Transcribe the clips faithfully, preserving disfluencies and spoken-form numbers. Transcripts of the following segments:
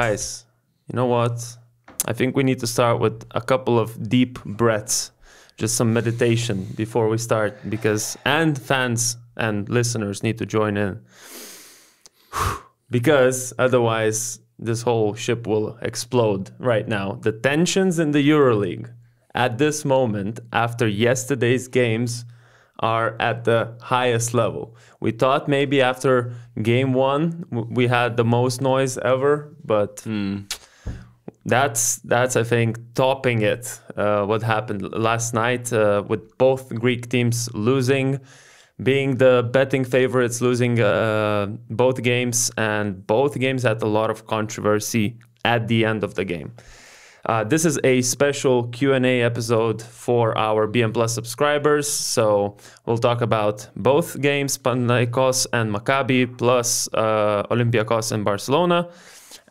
guys, you know what? I think we need to start with a couple of deep breaths, just some meditation before we start, because and fans and listeners need to join in, because otherwise this whole ship will explode right now. The tensions in the EuroLeague at this moment after yesterday's games are at the highest level. We thought maybe after game one we had the most noise ever, but mm. that's that's I think topping it. Uh, what happened last night uh, with both Greek teams losing, being the betting favorites, losing uh, both games, and both games had a lot of controversy at the end of the game. Uh, this is a special Q and A episode for our B M Plus subscribers, so we'll talk about both games, Panathinaikos and Maccabi, plus uh, Olympiakos and Barcelona,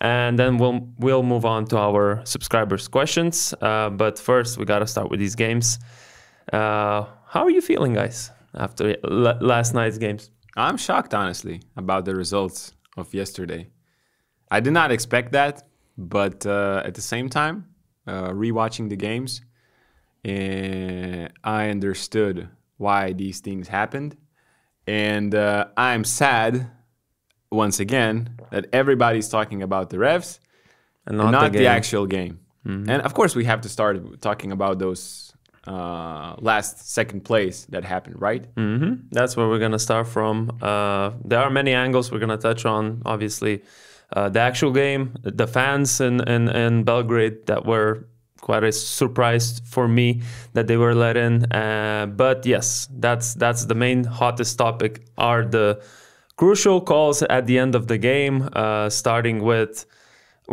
and then we'll, we'll move on to our subscribers' questions. Uh, but first, we gotta start with these games. Uh, how are you feeling, guys, after last night's games? I'm shocked, honestly, about the results of yesterday. I did not expect that. But uh, at the same time, uh, rewatching the games, uh, I understood why these things happened. And uh, I'm sad, once again, that everybody's talking about the refs and not, and not the, the actual game. Mm-hmm. And of course, we have to start talking about those uh, last second plays that happened, right? Mm-hmm. That's where we're going to start from. Uh, there are many angles we're going to touch on, obviously. Uh, the actual game, the fans in, in, in Belgrade that were quite a surprise for me that they were let in. Uh, but yes, that's that's the main hottest topic, are the crucial calls at the end of the game, uh, starting with,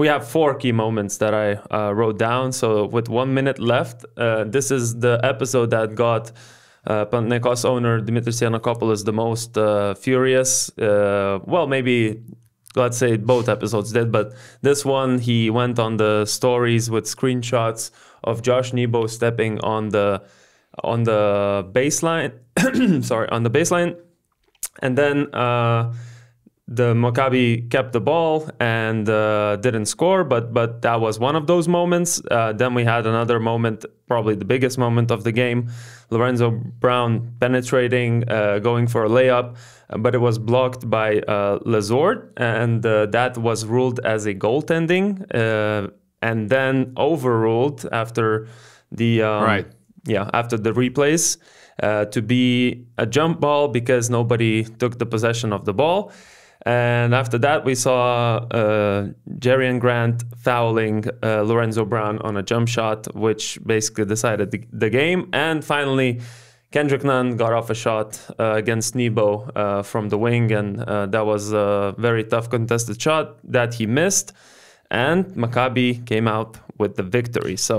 we have four key moments that I uh, wrote down. So with one minute left, uh, this is the episode that got Uh, Panathinaikos owner Dimitris Giannakopoulos the most uh, furious. Uh, well, maybe... Let's say both episodes did, but this one he went on the stories with screenshots of Josh Nebo stepping on the on the baseline. sorry, on the baseline, and then uh, the Maccabi kept the ball and uh, didn't score. But but that was one of those moments. Uh, then we had another moment, probably the biggest moment of the game. Lorenzo Brown penetrating, uh, going for a layup, but it was blocked by uh, Lazort, and uh, that was ruled as a goaltending, uh, and then overruled after the um, right, yeah, after the replays uh, to be a jump ball because nobody took the possession of the ball. And after that, we saw uh, Jerian Grant fouling uh, Lorenzo Brown on a jump shot, which basically decided the, the game. And finally, Kendrick Nunn got off a shot uh, against Nebo uh, from the wing, and uh, that was a very tough contested shot that he missed. And Maccabi came out with the victory. So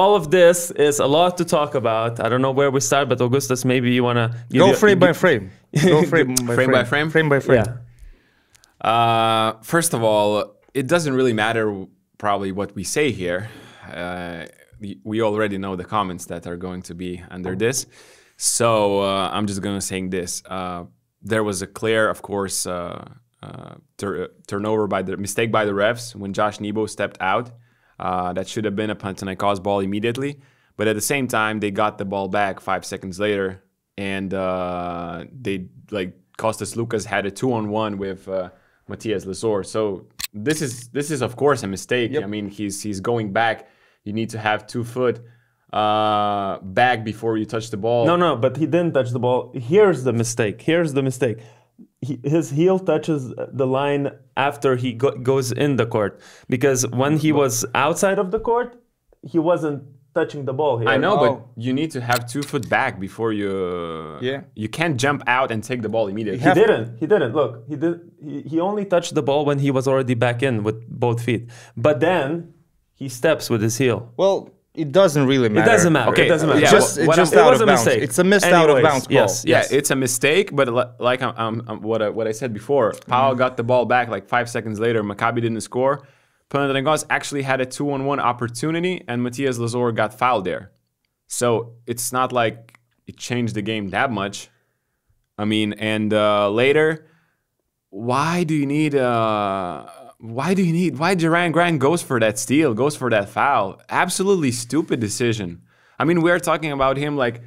all of this is a lot to talk about. I don't know where we start, but Augustus, maybe you want to... Go you, frame you, by frame. Go frame by frame. Frame by frame? Frame by frame. Yeah. Uh, first of all, it doesn't really matter probably what we say here. Uh, we already know the comments that are going to be under this. So uh, I'm just going to say this. Uh, there was a clear, of course, uh, uh, tur turnover by the mistake by the refs when Josh Nebo stepped out. Uh, that should have been a Panathinaikos ball immediately, but at the same time they got the ball back five seconds later, and uh, they like Kostas Lukas had a two-on-one with uh, Matthias Lessort. So this is this is of course a mistake. Yep. I mean, he's he's going back. You need to have two foot uh, back before you touch the ball. No, no, but he didn't touch the ball. Here's the mistake. Here's the mistake. He, his heel touches the line after he go, goes in the court, because when he was outside of the court, he wasn't touching the ball here. I know, oh. but you need to have two foot back before you. Yeah. You can't jump out and take the ball immediately. He didn't. He didn't. Look, he did. He, he only touched the ball when he was already back in with both feet. But then he steps with his heel. Well. It doesn't really matter. It doesn't matter. Okay. It doesn't matter. Yeah. Just, it's just out of bounds. It's a missed out of bounds ball. Yes, yes. Yeah, it's a mistake, but like I'm, I'm, I'm, what, I, what I said before, Powell mm. got the ball back like five seconds later. Maccabi didn't score. Panathinaikos actually had a two-on-one opportunity, and Matthias Lessort got fouled there. So it's not like it changed the game that much. I mean, and uh, later, why do you need... Uh, Why do you need, why Jerian Grant goes for that steal, goes for that foul? Absolutely stupid decision. I mean, we're talking about him like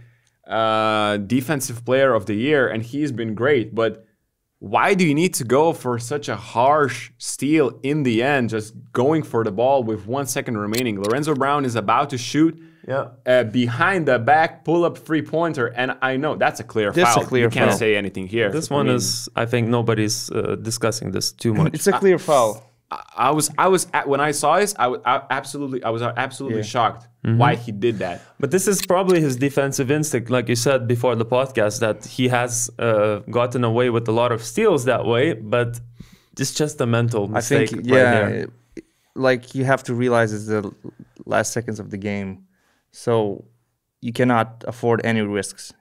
uh, defensive player of the year, and he's been great, but why do you need to go for such a harsh steal in the end, just going for the ball with one second remaining? Lorenzo Brown is about to shoot. Yeah. Uh, behind the back pull-up three-pointer, and I know that's a clear that's foul. A clear you can't foul. Say anything here. This one I mean, is, I think, nobody's uh, discussing this too much. It's a clear I, foul. I was, I was at, when I saw this, I, I absolutely, I was absolutely yeah. shocked mm-hmm. why he did that. But this is probably his defensive instinct, like you said before the podcast, that he has uh, gotten away with a lot of steals that way. But it's just a mental mistake. I think, yeah, right there. Like you have to realize it's the last seconds of the game. So you cannot afford any risks.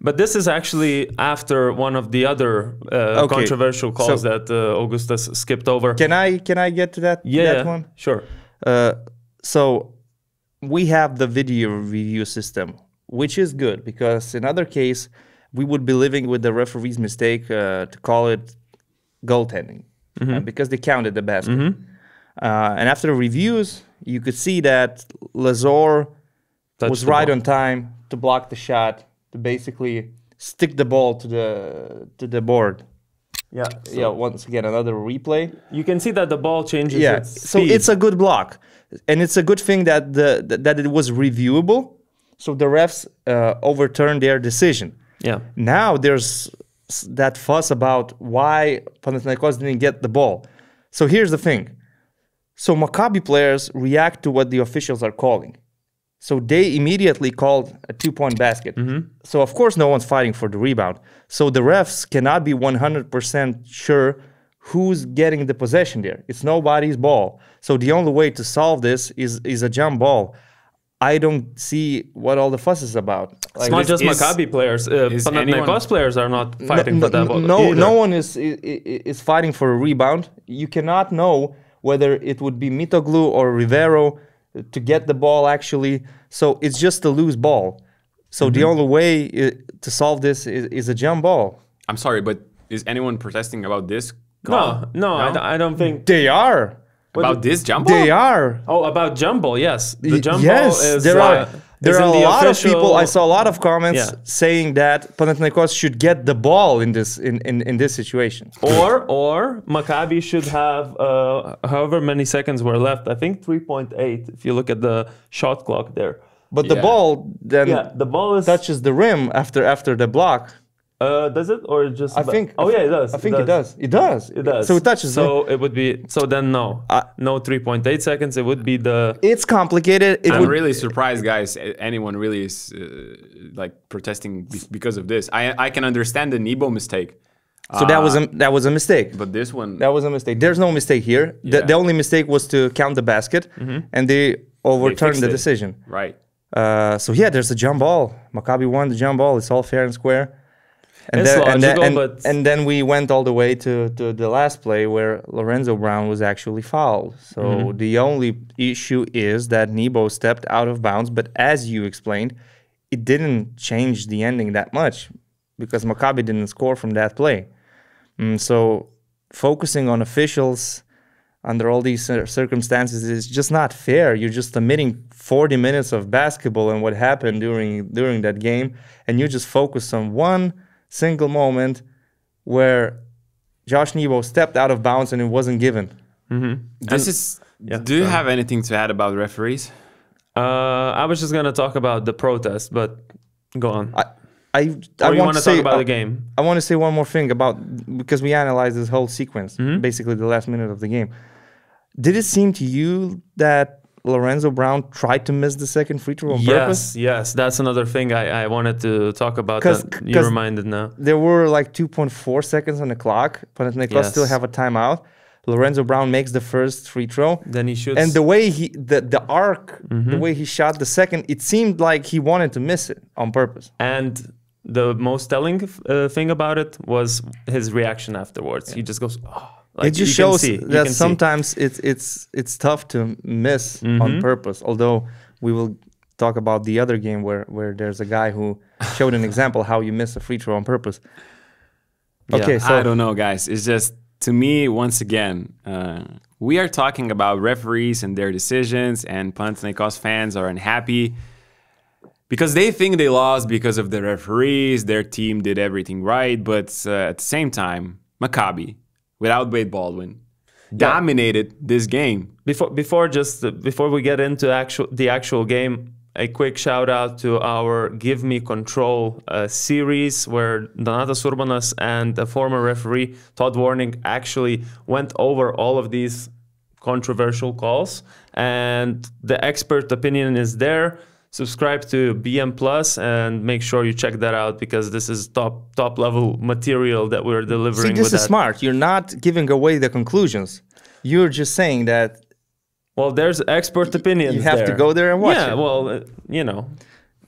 But this is actually after one of the other uh, okay. controversial calls so, that uh, Augustus skipped over. Can I can I get to that, yeah, that one? Sure. Uh, so we have the video review system, which is good because in other case, we would be living with the referee's mistake uh, to call it goaltending mm-hmm. uh, because they counted the basket. Mm-hmm. uh, and after the reviews, you could see that Lazort was right ball. on time to block the shot, to basically stick the ball to the to the board. Yeah, so yeah. Once again, another replay. You can see that the ball changes. Yeah, its so speed. It's a good block, and it's a good thing that the that it was reviewable, so the refs uh, overturned their decision. Yeah. Now there's that fuss about why Panathinaikos didn't get the ball. So here's the thing: so Maccabi players react to what the officials are calling. So they immediately called a two-point basket. Mm-hmm. So, of course, no one's fighting for the rebound. So the refs cannot be one hundred percent sure who's getting the possession there. It's nobody's ball. So the only way to solve this is, is a jump ball. I don't see what all the fuss is about. Like, it's not just Maccabi players. Uh, Panathinaikos players are not fighting no, for that ball. No, either. no one is, is, is fighting for a rebound. You cannot know whether it would be Mitoglu or Rivero to get the ball, actually. So it's just a loose ball. So mm-hmm. the only way it, to solve this is, is a jump ball. I'm sorry, but is anyone protesting about this call? No, no, no? I, d I don't think... They are. About what, this jump ball? They are. Oh, about jump ball, yes. The jump yes, ball is... There are, uh, there are a the lot official... of people, I saw a lot of comments yeah. saying that Panathinaikos should get the ball in this in, in, in this situation. Or, or Maccabi should have uh, however many seconds were left. I think three point eight, if you look at the shot clock there. But yeah. the ball then yeah, the ball is... touches the rim after, after the block. Uh, does it or just? I think. Oh yeah, it does. I think it does. It does. It does. It does. So it touches. So it, it would be. So then no, uh, no three point eight seconds. It would be the. It's complicated. It I'm would, really surprised, guys. Anyone really is uh, like protesting because of this? I I can understand the Nebo mistake. So uh, that was a that was a mistake. But this one. That was a mistake. There's no mistake here. Yeah. The, the only mistake was to count the basket, mm-hmm. and they overturned they the decision. It. Right. Uh, so yeah, there's a jump ball. Maccabi won the jump ball. It's all fair and square. And then, logical, and, then, and, but and then we went all the way to, to the last play where Lorenzo Brown was actually fouled. So mm-hmm. the only issue is that Nebo stepped out of bounds. But as you explained, it didn't change the ending that much because Maccabi didn't score from that play. Mm, so focusing on officials under all these circumstances is just not fair. You're just omitting forty minutes of basketball and what happened during, during that game. And you just focus on one... single moment where Josh Nebo stepped out of bounds and it wasn't given. Mm-hmm. This is. Yeah, do you sorry. have anything to add about referees? Uh, I was just gonna talk about the protest, but go on. I I, I want to talk about uh, the game. I want to say one more thing about because we analyzed this whole sequence, mm-hmm. basically the last minute of the game. Did it seem to you that Lorenzo Brown tried to miss the second free throw on yes, purpose? Yes, yes. That's another thing I, I wanted to talk about that you reminded now. There were like two point four seconds on the clock. Panathinaikos yes. still have a timeout. Lorenzo Brown makes the first free throw. Then he shoots. And the way he, the, the arc, mm-hmm. the way he shot the second, it seemed like he wanted to miss it on purpose. And the most telling uh, thing about it was his reaction afterwards. Yeah. He just goes, oh. Like it just shows that sometimes it's it's it's tough to miss mm-hmm. on purpose. Although we will talk about the other game where where there's a guy who showed an example how you miss a free throw on purpose. Okay, yeah, so I don't know, guys. It's just to me once again uh, We are talking about referees and their decisions, and Panathinaikos fans are unhappy because they think they lost because of the referees, their team did everything right, but uh, at the same time, Maccabi, without Wade Baldwin, dominated yeah. this game. Before, before just uh, before we get into actual the actual game, a quick shout out to our "Give Me Control" uh, series, where Donato Surbanas and the former referee Todd Warning actually went over all of these controversial calls, and the expert opinion is there. Subscribe to B M Plus and make sure you check that out, because this is top top level material that we're delivering. See, this with is that. smart. You're not giving away the conclusions. You're just saying that. Well, there's expert opinions. You have there. to go there and watch yeah, it. Yeah, well, you know,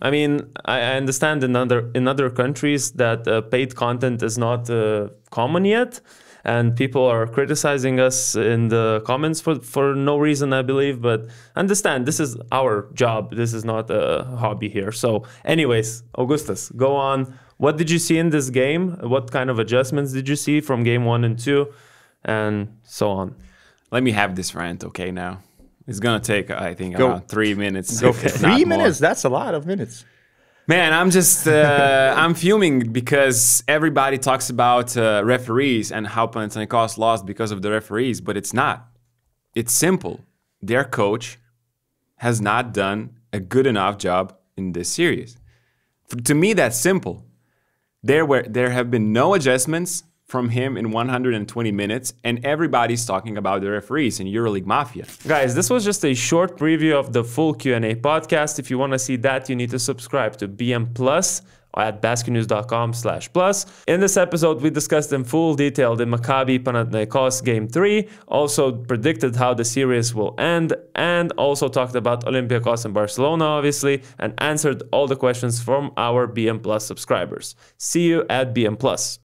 I mean, I understand in other in other countries that uh, paid content is not uh, common yet, and people are criticizing us in the comments for for no reason, I believe. But understand, this is our job. This is not a hobby here. So, anyways, Augustus, go on. What did you see in this game? What kind of adjustments did you see from game one and two, and so on? Let me have this rant, okay? Now. It's going to take, I think, Go. around three minutes. Go for three minutes? More. That's a lot of minutes. Man, I'm just, uh, I'm fuming because everybody talks about uh, referees and how Panathinaikos lost because of the referees, but it's not. It's simple. Their coach has not done a good enough job in this series. For, to me, that's simple. There were, there have been no adjustments from him in one hundred twenty minutes, and everybody's talking about the referees in EuroLeague Mafia. Guys, this was just a short preview of the full Q and A podcast. If you want to see that, you need to subscribe to B M Plus at basket news dot com slash plus. In this episode, we discussed in full detail the Maccabi Panathinaikos Game three, also predicted how the series will end, and also talked about Olympiakos and Barcelona, obviously, and answered all the questions from our B M Plus subscribers. See you at B M Plus.